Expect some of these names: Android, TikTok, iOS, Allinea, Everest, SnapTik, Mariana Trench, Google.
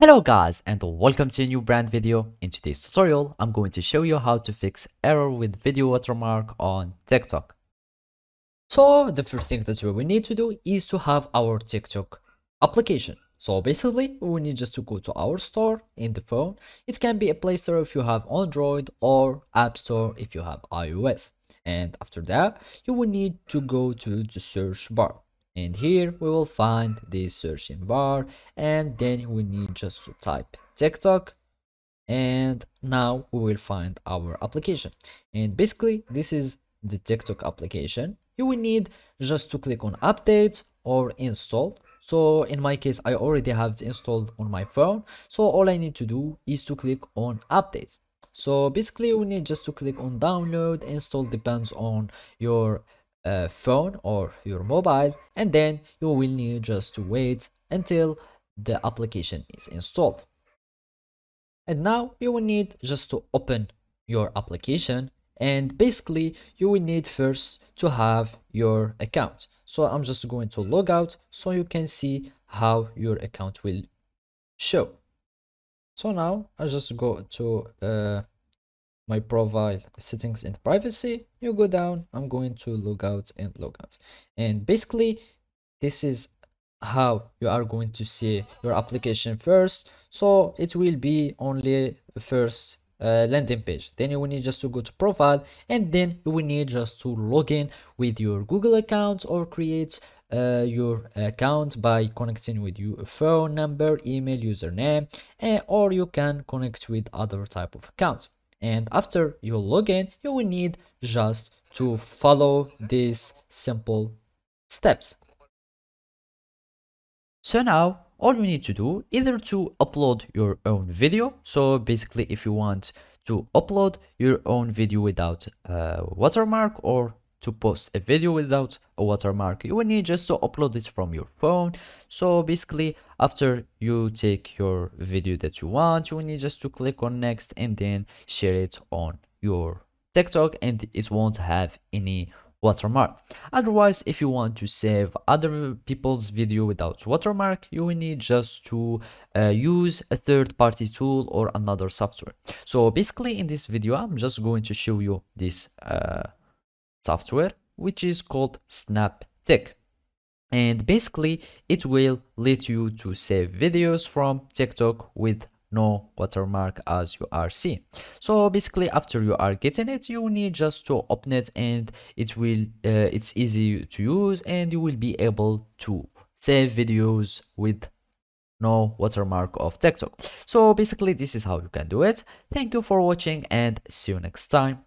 Hello guys, and welcome to a new brand video. In today's tutorial, I'm going to show you how to fix error with video watermark on TikTok. So the first thing that we need to do is to have our TikTok application. So basically, we need just to go to our store in the phone. It can be a Play Store if you have Android or App Store if you have iOS. And after that, you will need to go to the search bar. And here we will find the searching bar, and then we need just to type TikTok, and now we will find our application. And basically this is the TikTok application. You will need just to click on update or install. So in my case, I already have it installed on my phone, so all I need to do is to click on update. So basically we need just to click on download, install, depends on your phone or your mobile, and then you will need just to wait until the application is installed. And now you will need just to open your application, and basically you will need first to have your account. So I'm just going to log out so you can see how your account will show. So now I just go to my profile settings and privacy. You go down, I'm going to log out. And basically this is how you are going to see your application first. So it will be only the first landing page. Then you will need just to go to profile, and then you will need just to log in with your Google account or create your account by connecting with your phone number, email, username, or you can connect with other type of accounts. And after you log in, you will need just to follow these simple steps. So now all you need to do either to upload your own video. So basically if you want to upload your own video without a watermark, or to post a video without a watermark, you will need just to upload it from your phone. So basically after you take your video that you want, you will need just to click on next and then share it on your TikTok, and it won't have any watermark. Otherwise, if you want to save other people's video without watermark, you will need just to use a third-party tool or another software. So basically in this video I'm just going to show you this software, which is called SnapTik, and basically it will let you to save videos from TikTok with no watermark, as you are seeing. So basically after you are getting it, you need just to open it, and it will it's easy to use, and you will be able to save videos with no watermark of TikTok. So basically this is how you can do it. Thank you for watching, and see you next time.